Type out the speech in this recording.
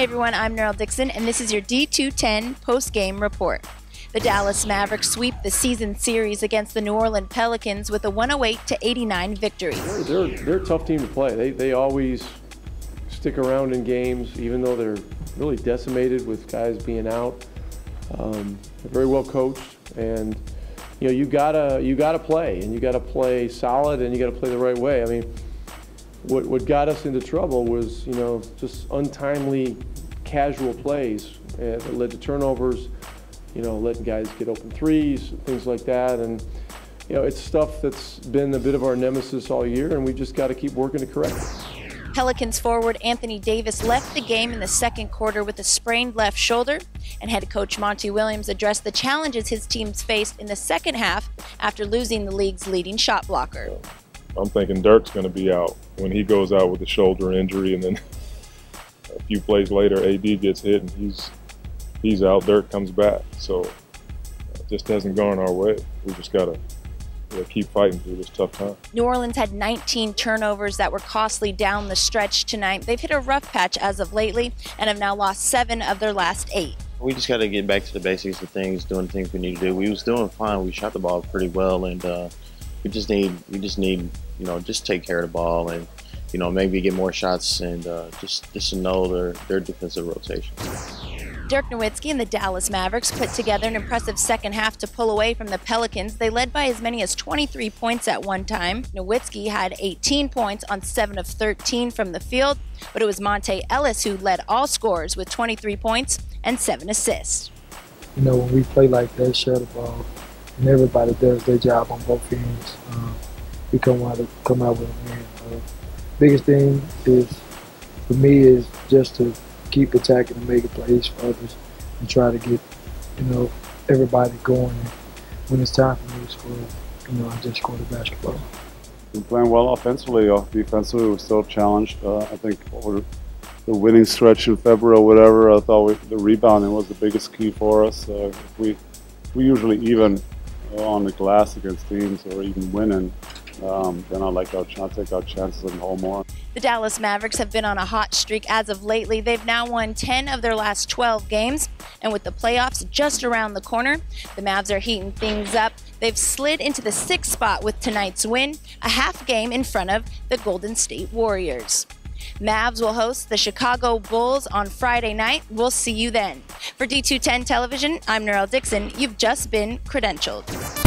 Hey everyone, I'm Norrelle Dickson, and this is your D210 post-game report. The Dallas Mavericks sweep the season series against the New Orleans Pelicans with a 108-89 victory. They're a tough team to play. They always stick around in games, even though they're really decimated with guys being out. They're very well coached, and you know you gotta play, and you gotta play solid, and you gotta play the right way. I mean, what got us into trouble was just untimely, casual plays that led to turnovers. Letting guys get open threes, things like that, and it's stuff that's been a bit of our nemesis all year, and we just got to keep working to correct it. Pelicans forward Anthony Davis left the game in the second quarter with a sprained left shoulder, and head coach Monte Williams addressed the challenges his teams faced in the second half after losing the league's leading shot blocker. I'm thinking Dirk's going to be out when he goes out with a shoulder injury, and then a few plays later AD gets hit and he's out, Dirk comes back. So it just hasn't gone our way. We just got to keep fighting through this tough time. New Orleans had 19 turnovers that were costly down the stretch tonight. They've hit a rough patch as of lately and have now lost 7 of their last 8. We just got to get back to the basics of things, doing the things we need to do. We was doing fine. We shot the ball pretty well, and we just need just take care of the ball and maybe get more shots, and just to know their defensive rotations. Dirk Nowitzki and the Dallas Mavericks put together an impressive second half to pull away from the Pelicans. They led by as many as 23 points at one time. Nowitzki had 18 points on 7 of 13 from the field, but it was Monta Ellis who led all scorers with 23 points and 7 assists. When we play like that, share the ball, and everybody does their job on both ends, we come out with a win. Biggest thing is, for me, is just to keep attacking and making plays for others, and try to get everybody going. And when it's time for me to score, I just score the basketball. We're playing well offensively. Defensively, we're still challenged. I think over the winning stretch in February or whatever, I thought the rebounding was the biggest key for us. If we usually even on the glass against teams, or even winning, then I'd like to take our chances and hold more. The Dallas Mavericks have been on a hot streak as of lately. They've now won 10 of their last 12 games, and with the playoffs just around the corner, the Mavs are heating things up. They've slid into the 6th spot with tonight's win, a half game in front of the Golden State Warriors. Mavs will host the Chicago Bulls on Friday night. We'll see you then. For D210 Television, I'm Norrelle Dickson. You've just been credentialed.